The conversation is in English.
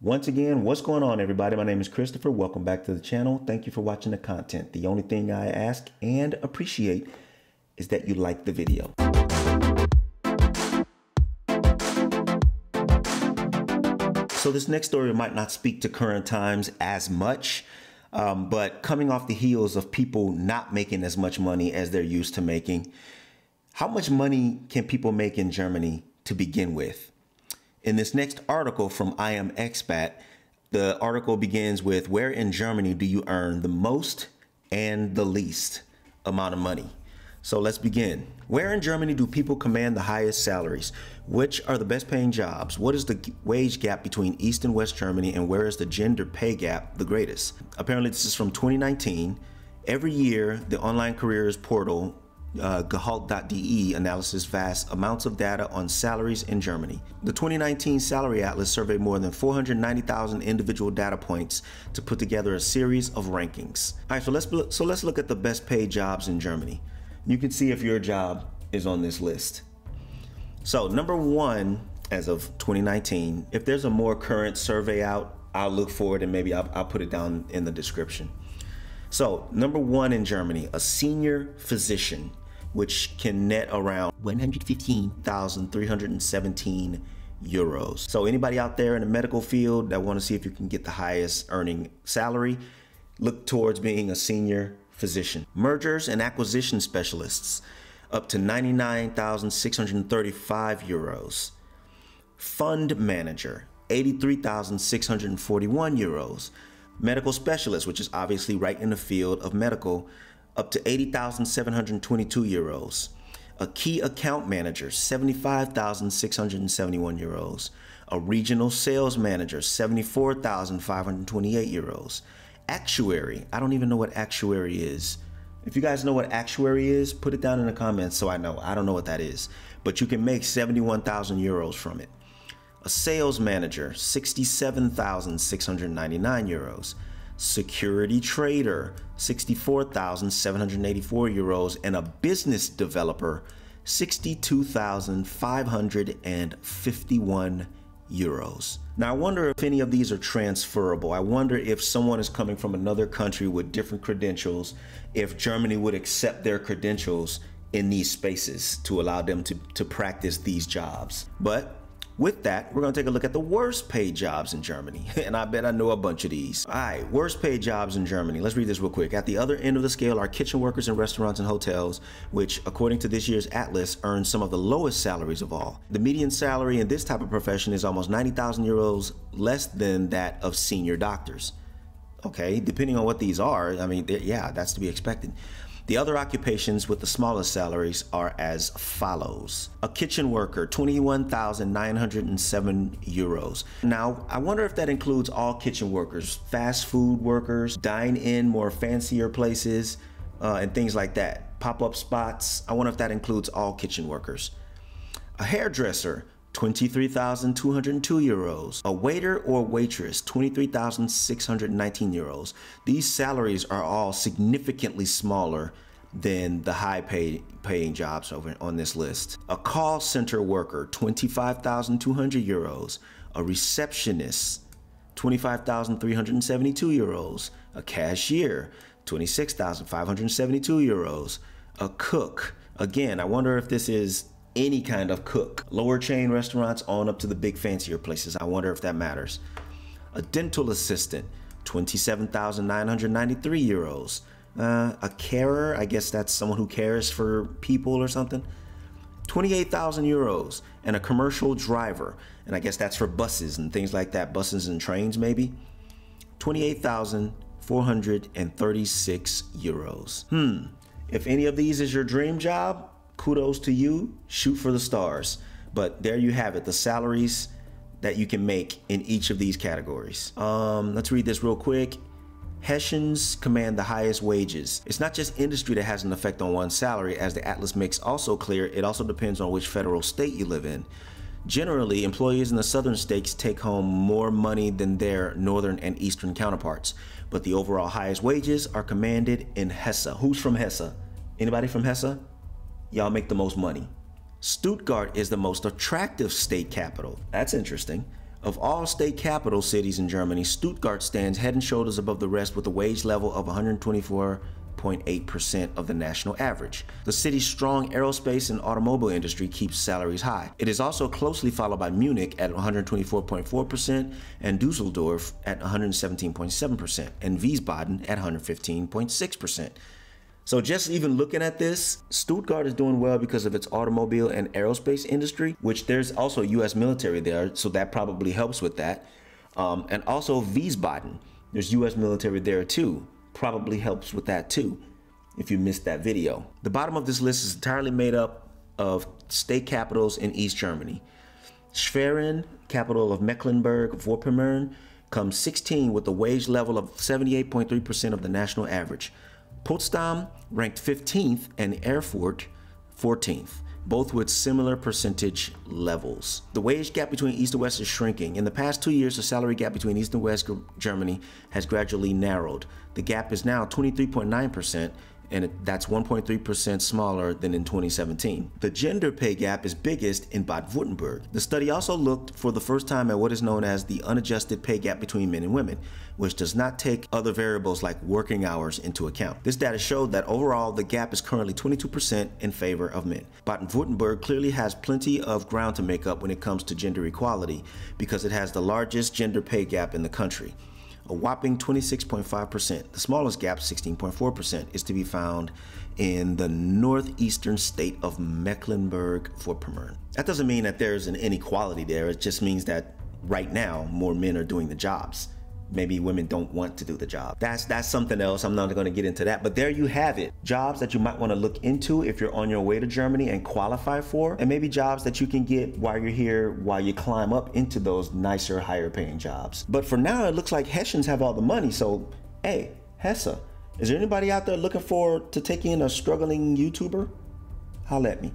Once again, what's going on, everybody? My name is Christopher. Welcome back to the channel. Thank you for watching the content. The only thing I ask and appreciate is that you like the video. So this next story might not speak to current times as much, but coming off the heels of people not making as much money as they're used to making, how much money can people make in Germany to begin with? In this next article from I Am Expat, the article begins with, where in Germany do you earn the most and the least amount of money? So let's begin. Where in Germany do people command the highest salaries? Which are the best paying jobs? What is the wage gap between East and West Germany, and where is the gender pay gap the greatest? Apparently this is from 2019. Every year, the online careers portal Gehalt.de analysis vast amounts of data on salaries in Germany. The 2019 Salary Atlas surveyed more than 490,000 individual data points to put together a series of rankings. All right, so let's look at the best paid jobs in Germany. You can see if your job is on this list. So number one, as of 2019, if there's a more current survey out, I'll look for it and maybe I'll put it down in the description. So number one in Germany, a senior physician, which can net around 115,317 euros. So anybody out there in the medical field that want to see if you can get the highest earning salary, look towards being a senior physician. Mergers and acquisition specialists, up to 99,635 euros. Fund manager, 83,641 euros. Medical specialist, which is obviously right in the field of medical, up to 80,722 euros. A key account manager, 75,671 euros. A regional sales manager, 74,528 euros. Actuary, I don't even know what actuary is. If you guys know what actuary is, put it down in the comments so I know. I don't know what that is, but you can make 71,000 euros from it. A sales manager, 67,699 euros. Security trader, 64,784 euros. And a business developer, 62,551 euros. Now, I wonder if any of these are transferable. I wonder if someone is coming from another country with different credentials, if Germany would accept their credentials in these spaces to allow them to practice these jobs. But with that, we're gonna take a look at the worst paid jobs in Germany. And I bet I know a bunch of these. All right, worst paid jobs in Germany. Let's read this real quick. At the other end of the scale are kitchen workers in restaurants and hotels, which according to this year's Atlas earn some of the lowest salaries of all. The median salary in this type of profession is almost 90,000 euros less than that of senior doctors. Okay, depending on what these are, I mean, yeah, that's to be expected. The other occupations with the smallest salaries are as follows. A kitchen worker, 21,907 euros. Now, I wonder if that includes all kitchen workers, fast food workers, dine in more fancier places, and things like that. Pop-up spots, I wonder if that includes all kitchen workers. A hairdresser, 23,202 euros. A waiter or waitress, 23,619 euros. These salaries are all significantly smaller than the high paying jobs over on this list. A call center worker, 25,200 euros. A receptionist, 25,372 euros. A cashier, 26,572 euros. A cook, again, I wonder if this is any kind of cook. Lower chain restaurants on up to the big fancier places. I wonder if that matters. A dental assistant, 27,993 euros. A carer, I guess that's someone who cares for people or something. 28,000 euros. And a commercial driver. And I guess that's for buses and things like that. Buses and trains maybe. 28,436 euros. If any of these is your dream job, kudos to you, shoot for the stars. But there you have it, the salaries that you can make in each of these categories. Let's read this real quick. Hessians command the highest wages. It's not just industry that has an effect on one's salary, as the Atlas makes also clear, it also depends on which federal state you live in. Generally, employees in the southern states take home more money than their northern and eastern counterparts, but the overall highest wages are commanded in Hesse. Who's from Hesse? Anybody from Hesse? Y'all make the most money. Stuttgart is the most attractive state capital. That's interesting. Of all state capital cities in Germany, Stuttgart stands head and shoulders above the rest with a wage level of 124.8% of the national average. The city's strong aerospace and automobile industry keeps salaries high. It is also closely followed by Munich at 124.4% and Dusseldorf at 117.7% and Wiesbaden at 115.6%. So just even looking at this, Stuttgart is doing well because of its automobile and aerospace industry, which there's also U.S. military there, so that probably helps with that. And also Wiesbaden, there's U.S. military there too, probably helps with that too, if you missed that video. The bottom of this list is entirely made up of state capitals in East Germany. Schwerin, capital of Mecklenburg-Vorpommern, comes 16 with a wage level of 78.3% of the national average. Potsdam ranked 15th and Erfurt 14th, both with similar percentage levels. The wage gap between East and West is shrinking. In the past 2 years, the salary gap between East and West Germany has gradually narrowed. The gap is now 23.9%, and that's 1.3% smaller than in 2017. The gender pay gap is biggest in Baden-Württemberg. The study also looked for the first time at what is known as the unadjusted pay gap between men and women, which does not take other variables like working hours into account. This data showed that overall, the gap is currently 22% in favor of men. Baden-Württemberg clearly has plenty of ground to make up when it comes to gender equality because it has the largest gender pay gap in the country. A whopping 26.5%. The smallest gap, 16.4%, is to be found in the northeastern state of Mecklenburg-Vorpommern. That doesn't mean that there's an inequality there. It just means that right now, more men are doing the jobs. Maybe women don't want to do the job. That's something else. I'm not going to get into that, but there you have it. Jobs that you might want to look into if you're on your way to Germany and qualify for, and maybe jobs that you can get while you're here, while you climb up into those nicer, higher paying jobs. But for now, it looks like Hessians have all the money. So, hey, Hesse, is there anybody out there looking forward to taking in a struggling YouTuber? Holla at me.